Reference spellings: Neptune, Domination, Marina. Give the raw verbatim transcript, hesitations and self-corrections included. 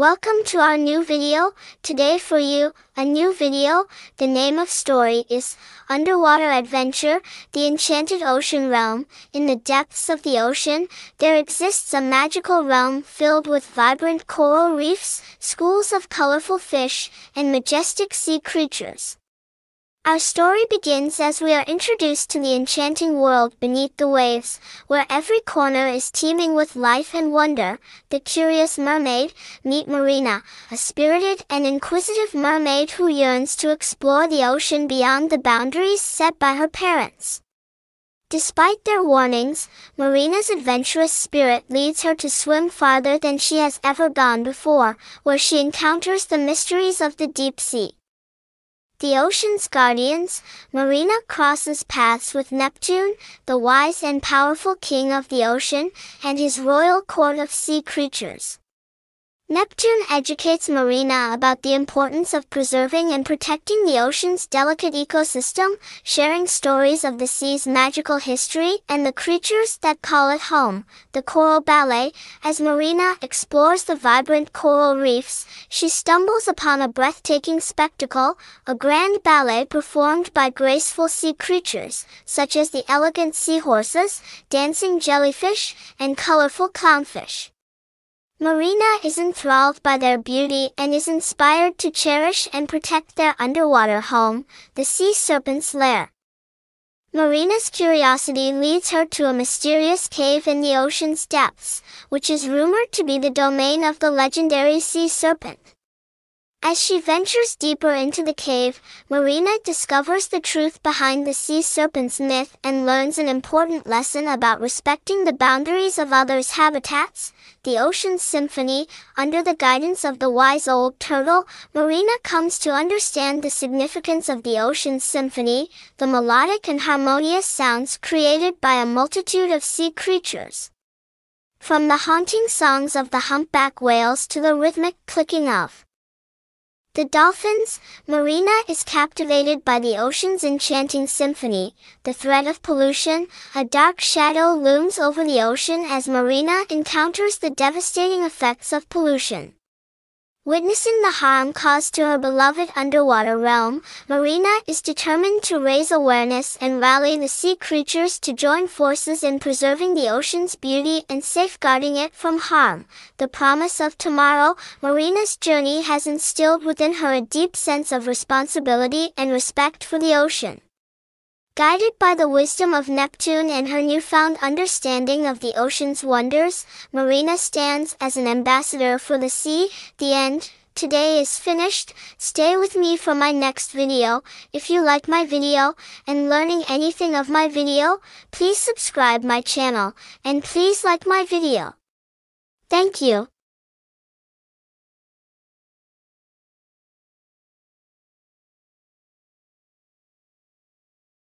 Welcome to our new video. Today for you, a new video. The name of story is Underwater Adventure, the Enchanted Ocean Realm. In the depths of the ocean, there exists a magical realm filled with vibrant coral reefs, schools of colorful fish, and majestic sea creatures. Our story begins as we are introduced to the enchanting world beneath the waves, where every corner is teeming with life and wonder. The curious mermaid, meet Marina, a spirited and inquisitive mermaid who yearns to explore the ocean beyond the boundaries set by her parents. Despite their warnings, Marina's adventurous spirit leads her to swim farther than she has ever gone before, where she encounters the mysteries of the deep sea. The ocean's guardians, Marina crosses paths with Neptune, the wise and powerful king of the ocean, and his royal court of sea creatures. Neptune educates Marina about the importance of preserving and protecting the ocean's delicate ecosystem, sharing stories of the sea's magical history and the creatures that call it home. The coral ballet. As Marina explores the vibrant coral reefs, she stumbles upon a breathtaking spectacle, a grand ballet performed by graceful sea creatures, such as the elegant seahorses, dancing jellyfish, and colorful clownfish. Marina is enthralled by their beauty and is inspired to cherish and protect their underwater home, the sea serpent's lair. Marina's curiosity leads her to a mysterious cave in the ocean's depths, which is rumored to be the domain of the legendary sea serpent. As she ventures deeper into the cave, Marina discovers the truth behind the sea serpent's myth and learns an important lesson about respecting the boundaries of others' habitats. The Ocean's Symphony. Under the guidance of the wise old turtle, Marina comes to understand the significance of the Ocean's Symphony, the melodic and harmonious sounds created by a multitude of sea creatures. From the haunting songs of the humpback whales to the rhythmic clicking of the dolphins, Marina is captivated by the ocean's enchanting symphony. The threat of pollution. A dark shadow looms over the ocean as Marina encounters the devastating effects of pollution. Witnessing the harm caused to her beloved underwater realm, Marina is determined to raise awareness and rally the sea creatures to join forces in preserving the ocean's beauty and safeguarding it from harm. The promise of tomorrow. Marina's journey has instilled within her a deep sense of responsibility and respect for the ocean. Guided by the wisdom of Neptune and her newfound understanding of the ocean's wonders, Marina stands as an ambassador for the sea. The end. Today is finished. Stay with me for my next video. If you like my video and learning anything of my video, please subscribe my channel and please like my video. Thank you.